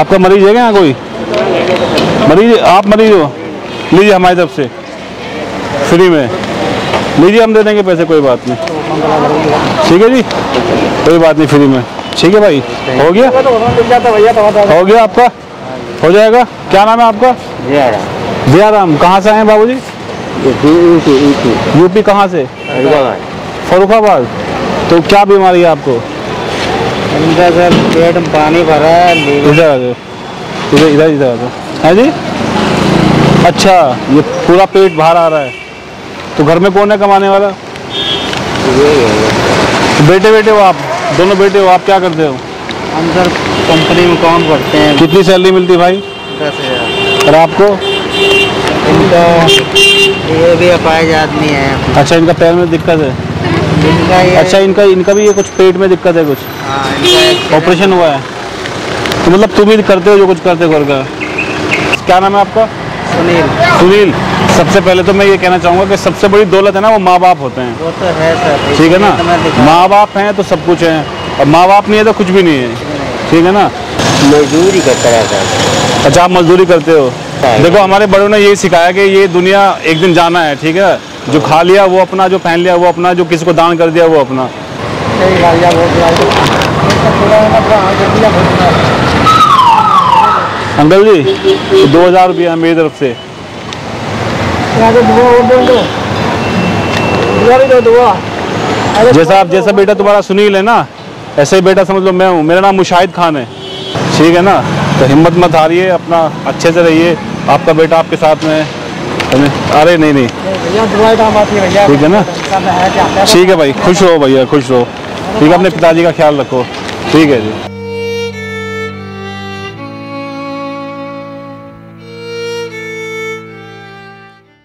आपका मरीज है क्या यहाँ कोई? मरीज, आप मरीज हो? लीजिए हमारी तरफ से फ्री में, लीजिए हम दे देंगे पैसे, कोई बात नहीं, ठीक है जी, कोई बात नहीं, फ्री में, ठीक है भाई। हो गया, हो गया आपका, हो जाएगा। क्या नाम है आपका? जयराम। कहाँ से आए हैं बाबूजी? यूपी। कहाँ से? फर्रुखाबाद। तो क्या बीमारी है आपको? सर पेट में पानी भरा है। इधर है जी। अच्छा, ये पूरा पेट बाहर आ रहा है। तो घर में कौन है कमाने वाला? बेटे हो आप? दोनों बेटे हो? आप क्या करते हो? हम सर कंपनी में काम करते हैं। कितनी सैलरी मिलती भाई? 10,000। और आपको? इनका ये भी अपाहिज आदमी है। अच्छा, इनका पैर में दिक्कत है। अच्छा, इनका भी ये कुछ पेट में दिक्कत है, कुछ ऑपरेशन हुआ है। तो मतलब तुम भी करते हो जो कुछ करते हो घर का। क्या नाम है आपका? सुनील। सबसे पहले तो मैं ये कहना चाहूँगा कि सबसे बड़ी दौलत है ना, वो माँ बाप होते हैं। वो तो है सर, ठीक है ना, माँ बाप हैं तो सब कुछ है, और माँ बाप नहीं है तो कुछ भी नहीं है, ठीक है ना। मजदूरी करता है। अच्छा, आप मजदूरी करते हो। देखो, हमारे बड़ों ने यही सिखाया कि ये दुनिया एक दिन जाना है, ठीक है, जो खा लिया वो अपना, जो पहन लिया वो अपना, जो किसी को दान कर दिया वो अपना। अंकल जी, 2000 रुपया मेरी तरफ से। जैसा बेटा तुम्हारा सुनील है ना, ऐसे ही बेटा समझ लो मैं हूँ। मेरा नाम मुशाहिद खान है, ठीक है ना। तो हिम्मत मत हारिए, अपना अच्छे से रहिए, आपका बेटा आपके साथ में है। अरे नहीं, ठीक है ना, ठीक है भाई, खुश रहो भैया, खुश रहो, ठीक है, अपने पिताजी का ख्याल रखो, ठीक है जी।